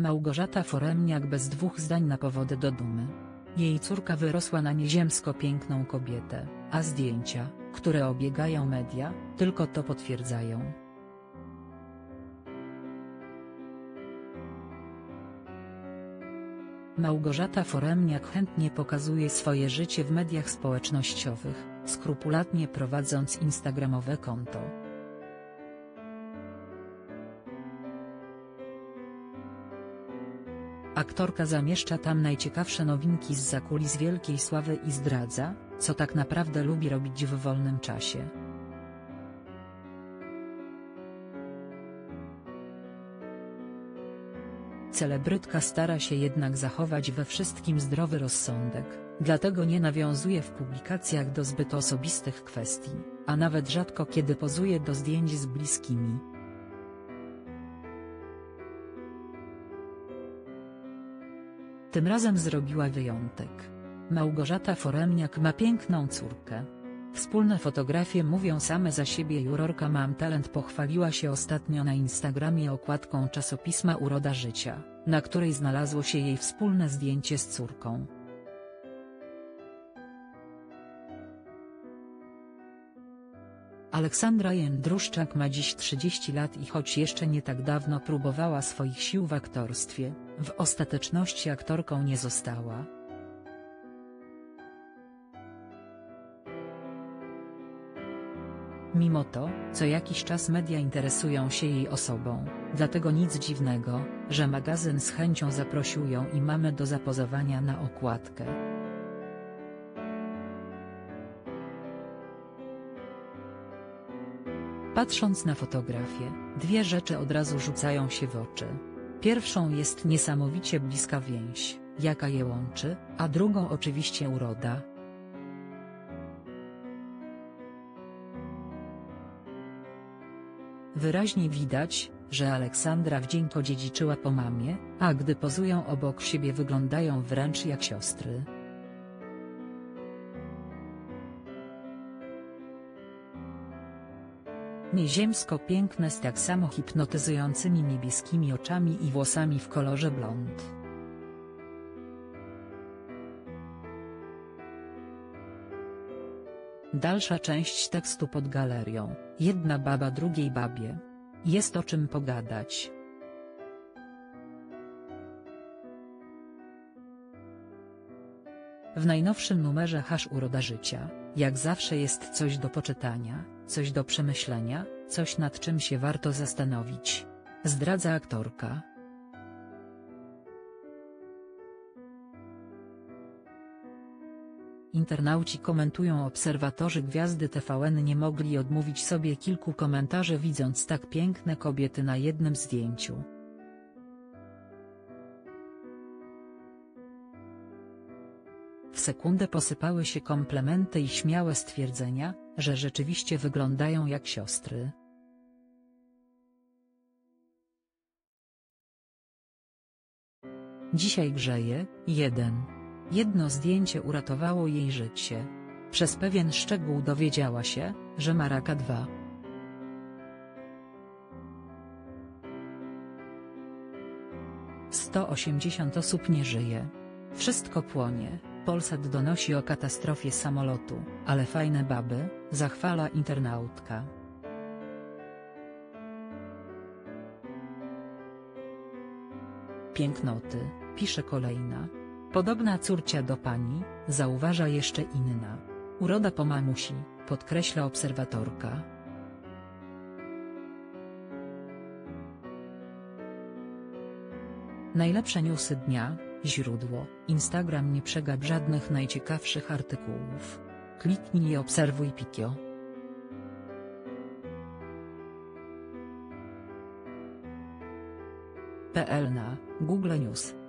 Małgorzata Foremniak bez dwóch zdań na powody do dumy. Jej córka wyrosła na nieziemsko piękną kobietę, a zdjęcia, które obiegają media, tylko to potwierdzają. Małgorzata Foremniak chętnie pokazuje swoje życie w mediach społecznościowych, skrupulatnie prowadząc instagramowe konto. Aktorka zamieszcza tam najciekawsze nowinki z zakulis wielkiej sławy i zdradza, co tak naprawdę lubi robić w wolnym czasie. Celebrytka stara się jednak zachować we wszystkim zdrowy rozsądek, dlatego nie nawiązuje w publikacjach do zbyt osobistych kwestii, a nawet rzadko kiedy pozuje do zdjęć z bliskimi. Tym razem zrobiła wyjątek. Małgorzata Foremniak ma piękną córkę. Wspólne fotografie mówią same za siebie. Jurorka Mam Talent pochwaliła się ostatnio na Instagramie okładką czasopisma Uroda Życia, na której znalazło się jej wspólne zdjęcie z córką. Aleksandra Jędruszczak ma dziś 30 lat i choć jeszcze nie tak dawno próbowała swoich sił w aktorstwie, w ostateczności aktorką nie została. Mimo to, co jakiś czas media interesują się jej osobą, dlatego nic dziwnego, że magazyn z chęcią zaprosił ją i mamę do zapozowania na okładkę. Patrząc na fotografię, dwie rzeczy od razu rzucają się w oczy. Pierwszą jest niesamowicie bliska więź, jaka je łączy, a drugą oczywiście uroda. Wyraźnie widać, że Aleksandra wdzięko dziedziczyła po mamie, a gdy pozują obok siebie wyglądają wręcz jak siostry. Nieziemsko piękne z tak samo hipnotyzującymi niebieskimi oczami i włosami w kolorze blond. Dalsza część tekstu pod galerią, jedna baba drugiej babie. Jest o czym pogadać. W najnowszym numerze #Uroda Życia, jak zawsze jest coś do poczytania, coś do przemyślenia, coś nad czym się warto zastanowić. Zdradza aktorka. Internauci komentują, obserwatorzy gwiazdy TVN nie mogli odmówić sobie kilku komentarzy widząc tak piękne kobiety na jednym zdjęciu. W sekundę posypały się komplementy i śmiałe stwierdzenia, że rzeczywiście wyglądają jak siostry. Dzisiaj grzeje, Jedno zdjęcie uratowało jej życie. Przez pewien szczegół dowiedziała się, że ma raka 2. – 180 osób nie żyje. Wszystko płonie. Polsat donosi o katastrofie samolotu, ale fajne baby, zachwala internautka. Pięknoty, pisze kolejna. Podobna córcia do pani, zauważa jeszcze inna. Uroda po mamusi, podkreśla obserwatorka. Najlepsze newsy dnia, źródło, Instagram. Nie przegap żadnych najciekawszych artykułów. Kliknij i obserwuj Pikio.pl na Google News.